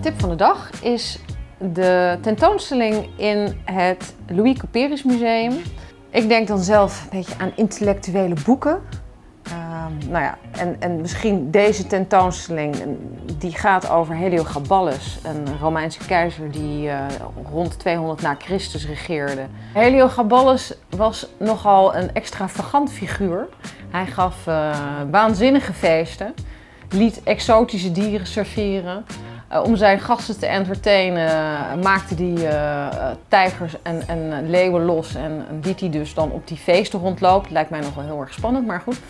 Tip van de dag is de tentoonstelling in het Louis Couperus Museum. Ik denk dan zelf een beetje aan intellectuele boeken. Nou ja, en misschien deze tentoonstelling, die gaat over Heliogabalus, een Romeinse keizer die rond 200 na Christus regeerde. Heliogabalus was nogal een extravagant figuur. Hij gaf waanzinnige feesten, liet exotische dieren serveren. Om zijn gasten te entertainen maakte hij tijgers en leeuwen los en liet hij dus dan op die feesten rondlopen. Lijkt mij nog wel heel erg spannend, maar goed.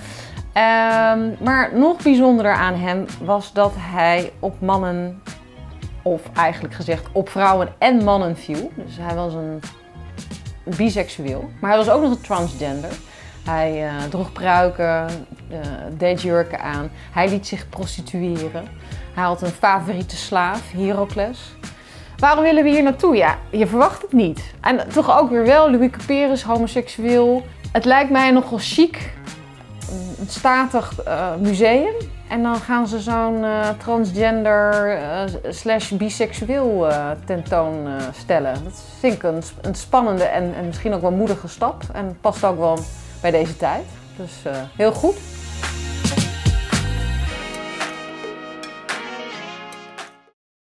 Maar nog bijzonderer aan hem was dat hij op mannen, of eigenlijk gezegd op vrouwen en mannen viel. Dus hij was een biseksueel, maar hij was ook nog een transgender. Hij droeg pruiken, deed jurken aan, hij liet zich prostitueren. Hij had een favoriete slaaf, Hierokles. Waarom willen we hier naartoe? Ja, je verwacht het niet. En toch ook weer wel, Louis Couperus, homoseksueel. Het lijkt mij nogal chic, een statig museum. En dan gaan ze zo'n transgender / biseksueel tentoonstellen. Dat vind ik een spannende en misschien ook wel moedige stap. En past ook wel bij deze tijd. Dus heel goed.